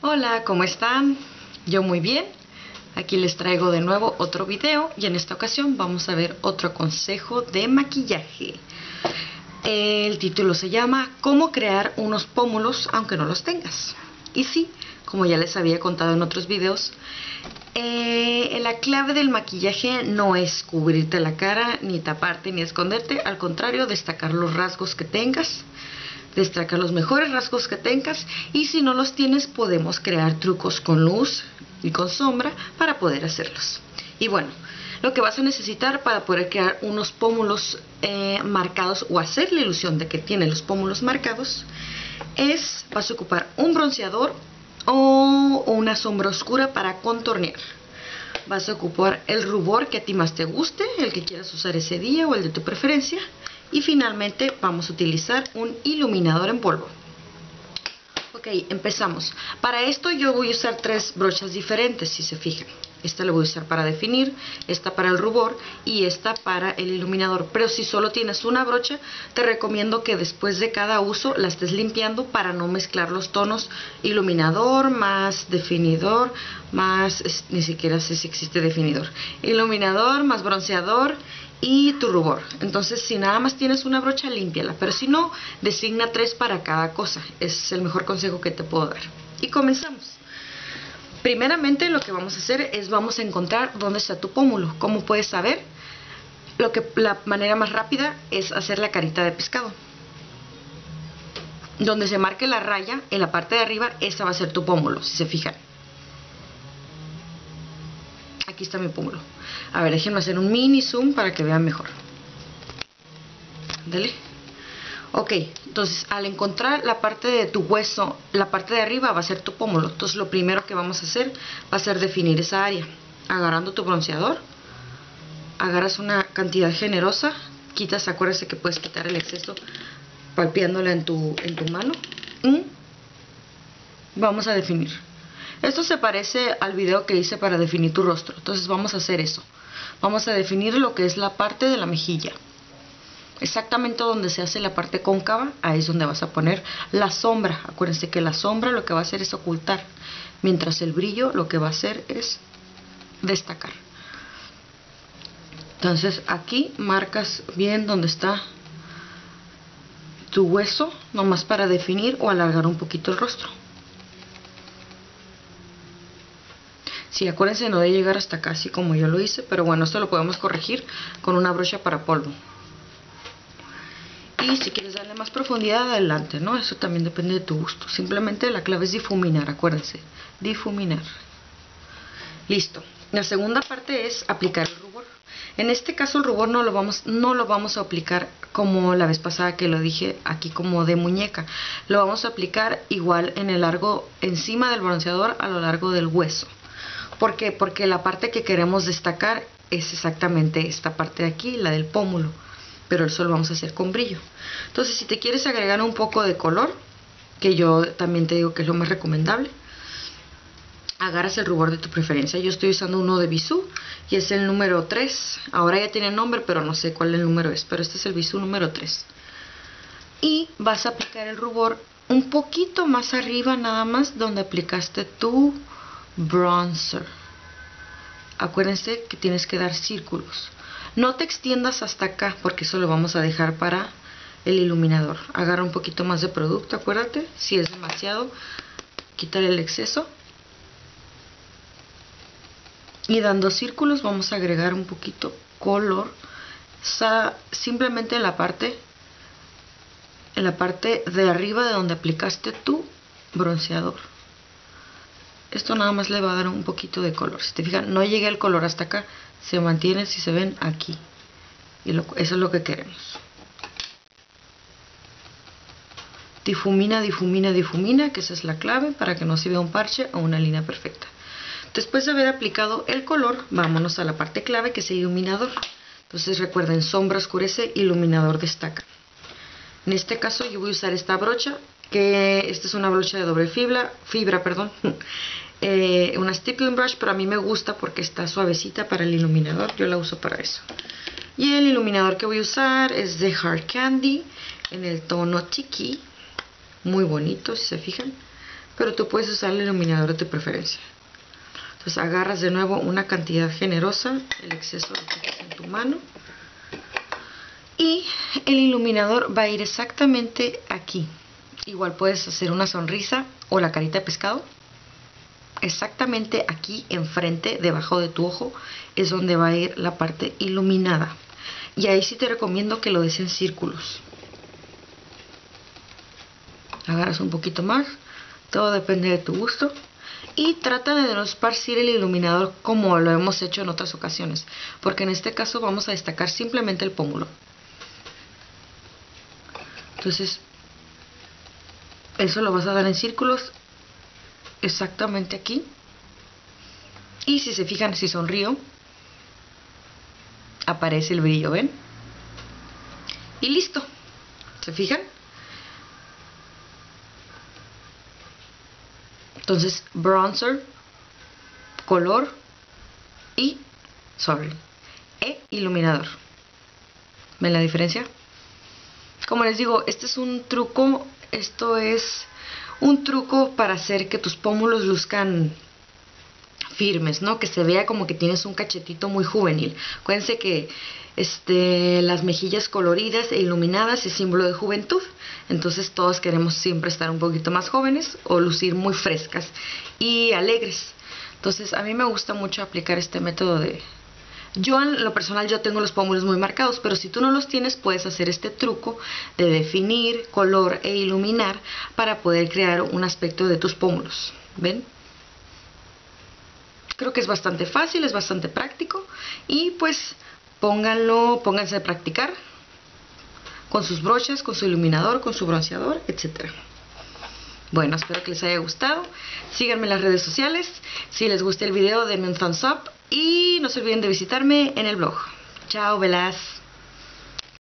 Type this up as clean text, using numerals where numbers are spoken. Hola, ¿cómo están? Yo muy bien. Aquí les traigo de nuevo otro video y en esta ocasión vamos a ver otro consejo de maquillaje. El título se llama ¿Cómo crear unos pómulos aunque no los tengas? Y sí, como ya les había contado en otros videos, la clave del maquillaje no es cubrirte la cara, ni taparte, ni esconderte. Al contrario, destacar los rasgos que tengas. Destacar los mejores rasgos que tengas, y si no los tienes podemos crear trucos con luz y con sombra para poder hacerlos. Y bueno, lo que vas a necesitar para poder crear unos pómulos marcados o hacer la ilusión de que tienes los pómulos marcados es, vas a ocupar un bronceador o una sombra oscura para contornear. Vas a ocupar el rubor que a ti más te guste, el que quieras usar ese día o el de tu preferencia. Y finalmente vamos a utilizar un iluminador en polvo. Ok, empezamos. Para esto yo voy a usar tres brochas diferentes, si se fijan. Esta la voy a usar para definir, esta para el rubor y esta para el iluminador. Pero si solo tienes una brocha, te recomiendo que después de cada uso la estés limpiando para no mezclar los tonos iluminador más definidor, más... ni siquiera sé si existe definidor. Iluminador más bronceador y tu rubor. Entonces, si nada más tienes una brocha, límpiala, pero si no, designa tres para cada cosa. Es el mejor consejo que te puedo dar. Y comenzamos. Primeramente, lo que vamos a hacer es vamos a encontrar dónde está tu pómulo. ¿Cómo puedes saber? La manera más rápida es hacer la carita de pescado. Donde se marque la raya en la parte de arriba, esa va a ser tu pómulo, si se fijan. Aquí está mi pómulo. A ver, déjenme hacer un mini zoom para que vean mejor. Dale. Ok, entonces al encontrar la parte de tu hueso, la parte de arriba va a ser tu pómulo. Entonces lo primero que vamos a hacer va a ser definir esa área. Agarrando tu bronceador, agarras una cantidad generosa, quitas, acuérdate que puedes quitar el exceso palpeándola en tu mano. Y vamos a definir. Esto se parece al video que hice para definir tu rostro. Entonces vamos a hacer eso. Vamos a definir lo que es la parte de la mejilla. Exactamente donde se hace la parte cóncava, ahí es donde vas a poner la sombra. Acuérdense que la sombra lo que va a hacer es ocultar, mientras el brillo lo que va a hacer es destacar. Entonces aquí marcas bien donde está tu hueso, nomás para definir o alargar un poquito el rostro. Sí, acuérdense no de llegar hasta acá así como yo lo hice, pero bueno, esto lo podemos corregir con una brocha para polvo. Y si quieres darle más profundidad, adelante, ¿no? Eso también depende de tu gusto. Simplemente la clave es difuminar, acuérdense. Difuminar. Listo. La segunda parte es aplicar el rubor. En este caso el rubor no lo vamos a aplicar como la vez pasada que lo dije aquí como de muñeca. Lo vamos a aplicar igual en el largo, encima del bronceador, a lo largo del hueso. ¿Por qué? Porque la parte que queremos destacar es exactamente esta parte de aquí, la del pómulo. Pero eso lo vamos a hacer con brillo. Entonces, si te quieres agregar un poco de color, que yo también te digo que es lo más recomendable, agarras el rubor de tu preferencia. Yo estoy usando uno de Bisú y es el número 3. Ahora ya tiene nombre, pero no sé cuál el número es. Pero este es el Bisú número 3. Y vas a aplicar el rubor un poquito más arriba, nada más, donde aplicaste tu bronzer. Acuérdense que tienes que dar círculos. No te extiendas hasta acá, porque eso lo vamos a dejar para el iluminador. Agarra un poquito más de producto, acuérdate. Si es demasiado, quítale el exceso. Y dando círculos vamos a agregar un poquito color. Simplemente en la parte de arriba de donde aplicaste tu bronceador. Esto nada más le va a dar un poquito de color. Si te fijan, no llega el color hasta acá. Se mantiene, si se ven, aquí. Y eso es lo que queremos. Difumina, difumina, difumina, que esa es la clave para que no se vea un parche o una línea perfecta. Después de haber aplicado el color, vámonos a la parte clave, que es el iluminador. Entonces recuerden, sombra oscurece, iluminador destaca. En este caso yo voy a usar esta brocha, que esta es una brocha de doble fibra, una stippling brush, pero a mí me gusta porque está suavecita para el iluminador. Yo la uso para eso. Y el iluminador que voy a usar es de Hard Candy en el tono Tiki. Muy bonito, si se fijan. pero tú puedes usar el iluminador de tu preferencia. Entonces agarras de nuevo una cantidad generosa, el exceso lo pones en tu mano, y el iluminador va a ir exactamente aquí. Igual puedes hacer una sonrisa o la carita de pescado. Exactamente aquí enfrente, debajo de tu ojo, es donde va a ir la parte iluminada. Y ahí sí te recomiendo que lo des en círculos. Agarras un poquito más, todo depende de tu gusto. Y trata de no esparcir el iluminador como lo hemos hecho en otras ocasiones, porque en este caso vamos a destacar simplemente el pómulo. Entonces, eso lo vas a dar en círculos, exactamente aquí. Y si se fijan, si sonrío, aparece el brillo, ¿ven? Y listo, ¿se fijan? Entonces, bronzer, color y, iluminador. ¿Ven la diferencia? Como les digo, este es un truco, esto es un truco para hacer que tus pómulos luzcan firmes, ¿no? Que se vea como que tienes un cachetito muy juvenil. Acuérdense que las mejillas coloridas e iluminadas es símbolo de juventud. Entonces todos queremos siempre estar un poquito más jóvenes o lucir muy frescas y alegres. Entonces a mí me gusta mucho aplicar este método de... Yo en lo personal yo tengo los pómulos muy marcados, pero si tú no los tienes puedes hacer este truco de definir color e iluminar para poder crear un aspecto de tus pómulos. ¿Ven? Creo que es bastante fácil, es bastante práctico y pues pónganse a practicar con sus brochas, con su iluminador, con su bronceador, etc. Bueno, espero que les haya gustado. Síganme en las redes sociales. Si les gusta el video denme un thumbs up y no se olviden de visitarme en el blog. Chao, velas.